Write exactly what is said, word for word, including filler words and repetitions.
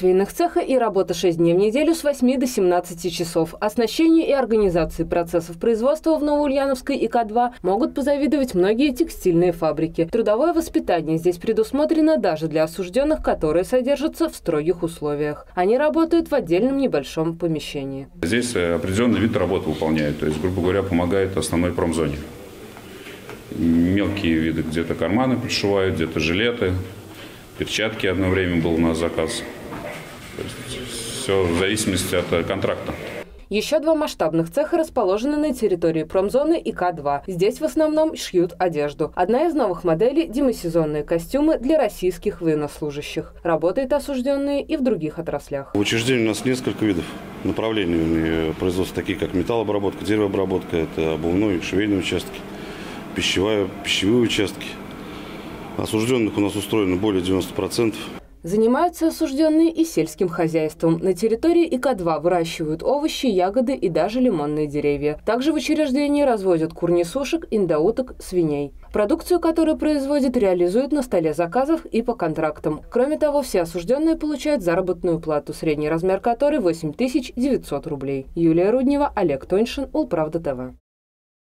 швейных цеха и работа шесть дней в неделю с восьми до семнадцати часов. Оснащению и организации процессов производства в Новоульяновской И К два могут позавидовать многие текстильные фабрики. Трудовое воспитание здесь предусмотрено даже для осужденных, которые содержатся в строгих условиях. Они работают в отдельном небольшом помещении. Здесь определенный вид работы выполняют, то есть, грубо говоря, помогает основной промзоне. Мелкие виды, где-то карманы подшивают, где-то жилеты, перчатки одно время был у нас заказ. Все в зависимости от контракта. Еще два масштабных цеха расположены на территории промзоны И К два. Здесь в основном шьют одежду. Одна из новых моделей – демисезонные костюмы для российских военнослужащих. Работают осужденные и в других отраслях. Учреждений у нас несколько видов направлений производства, такие как металлообработка, деревообработка, это обувной, швейные участки, пищевая, пищевые участки. Осужденных у нас устроено более девяноста процентов. Занимаются осужденные и сельским хозяйством. На территории И К два выращивают овощи, ягоды и даже лимонные деревья. Также в учреждении разводят курнисушек, индоуток, свиней. Продукцию, которую производят, реализуют на столе заказов и по контрактам. Кроме того, все осужденные получают заработную плату, средний размер которой восемь тысяч девятьсот рублей. Юлия Руднева, Олег Тоньшин, УлПравда Т В.